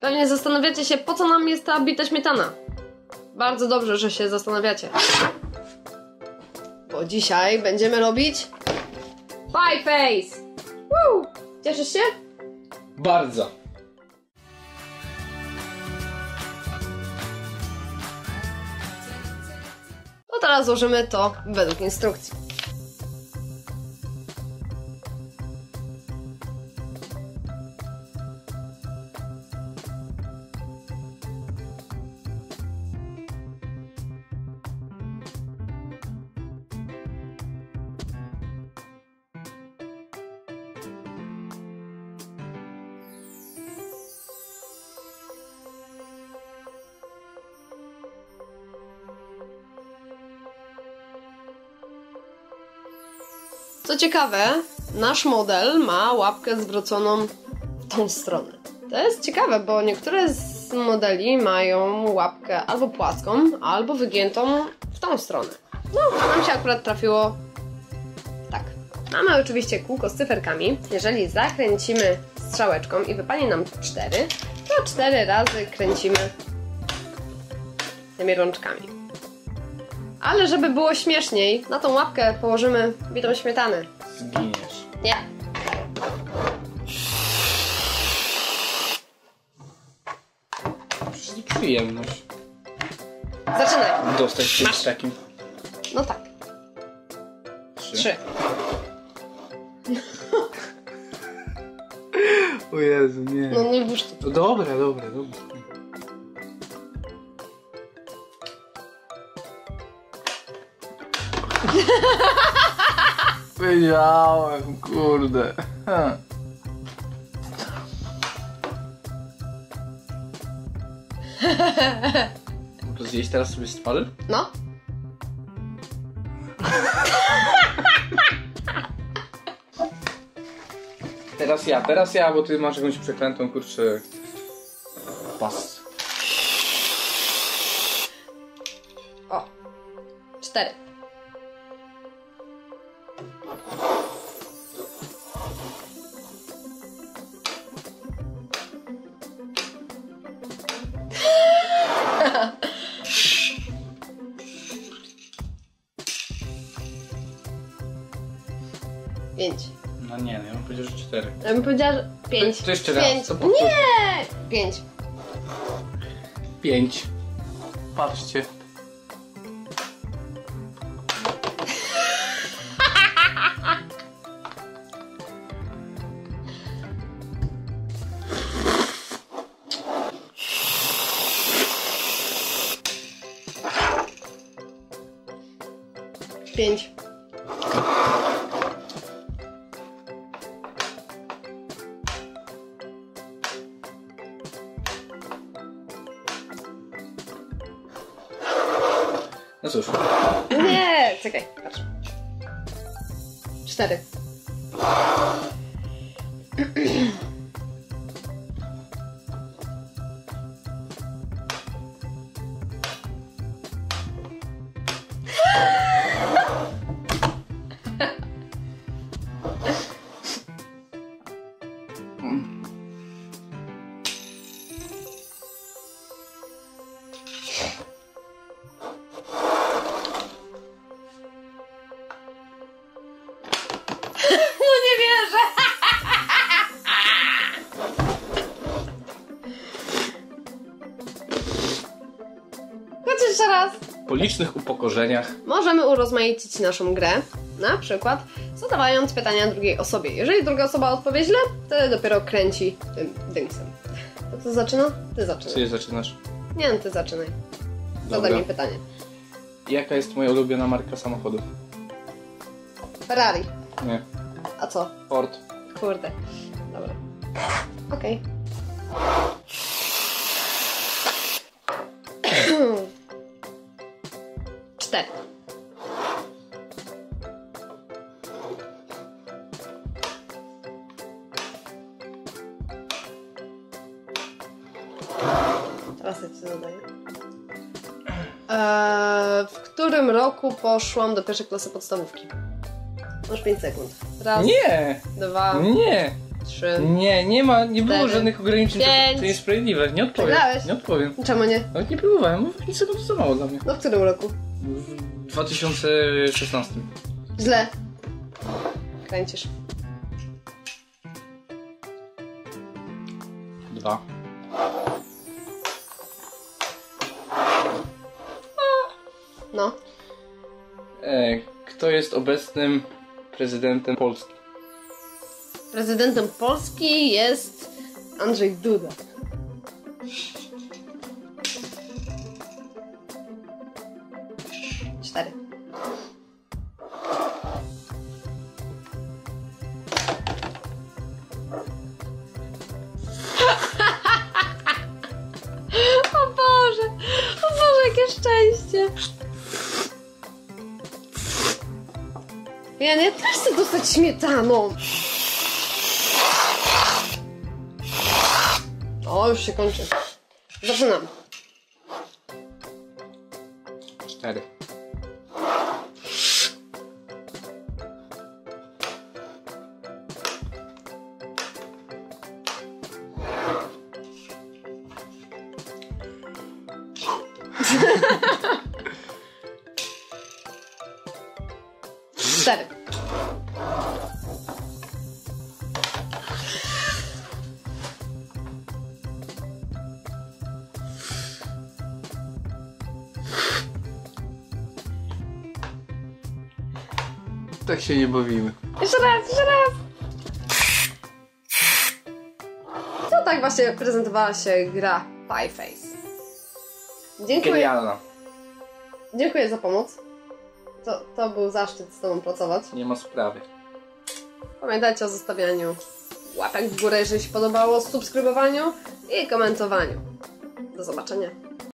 Pewnie zastanawiacie się, po co nam jest ta bita śmietana. Bardzo dobrze, że się zastanawiacie. Bo dzisiaj będziemy robić... Pie Face! Woo! Cieszysz się? Bardzo! To teraz złożymy to według instrukcji. Co ciekawe, nasz model ma łapkę zwróconą w tą stronę. To jest ciekawe, bo niektóre z modeli mają łapkę albo płaską, albo wygiętą w tą stronę. No, nam się akurat trafiło tak. Mamy oczywiście kółko z cyferkami. Jeżeli zakręcimy strzałeczką i wypali nam 4, to 4 razy kręcimy tymi rączkami. Ale żeby było śmieszniej, na tą łapkę położymy bitą śmietanę. Zginiesz. Nie. Przecież przyjemność. Zaczynaj. Dostać się z takim. No tak. 3. O Jezu, nie. No nie wóż to. Dobra, dobra, dobra. Wiedziałem, kurde. To zjeść teraz sobie spalę? No. Teraz ja, bo ty masz jakąś przeklętą, kurczę, pas. O, 4. No nie, no ja bym powiedział, że 4. Ja bym powiedziała, że 5. To jeszcze raz. 5. Nie! 5. 5. Patrzcie. No cóż. Nie, czekaj, patrz. 4. Raz. Po licznych upokorzeniach możemy urozmaicić naszą grę, na przykład zadawając pytania drugiej osobie. Jeżeli druga osoba odpowie źle, to dopiero kręci tym dyńcem. Kto zaczyna? Ty zaczynasz. Ty zaczynasz. Nie, no ty zaczynaj. Zadaj mi pytanie. Jaka jest moja ulubiona marka samochodów? Ferrari. Nie. A co? Ford. Kurde. Dobra. Okej. Okay. 4. Teraz ja ci zadaję. W którym roku poszłam do pierwszej klasy podstawówki? Masz 5 sekund. Raz. Nie! Dwa. Nie! 3... Nie, nie ma, nie było 4, żadnych ograniczeń, 5. To jest sprawiedliwe, nie odpowiem. Przegrałeś. Nie odpowiem. Czemu nie? Nawet nie próbowałem, bo nic to za mało dla mnie. No w którym roku? W 2016. Źle. Kręcisz. 2. No. Kto jest obecnym prezydentem Polski? Prezydentem Polski jest Andrzej Duda. Cztery. O Boże, jakie szczęście! Ja też chcę dostać śmietaną. O, już się kończy. Zaczynam. 4. Tak się nie bawimy. Jeszcze raz, jeszcze raz! No tak właśnie prezentowała się gra Pie Face. Dziękuję. Genialna. Dziękuję za pomoc. To był zaszczyt z tobą pracować. Nie ma sprawy. Pamiętajcie o zostawianiu łapek w górę, jeżeli się podobało, subskrybowaniu i komentowaniu. Do zobaczenia.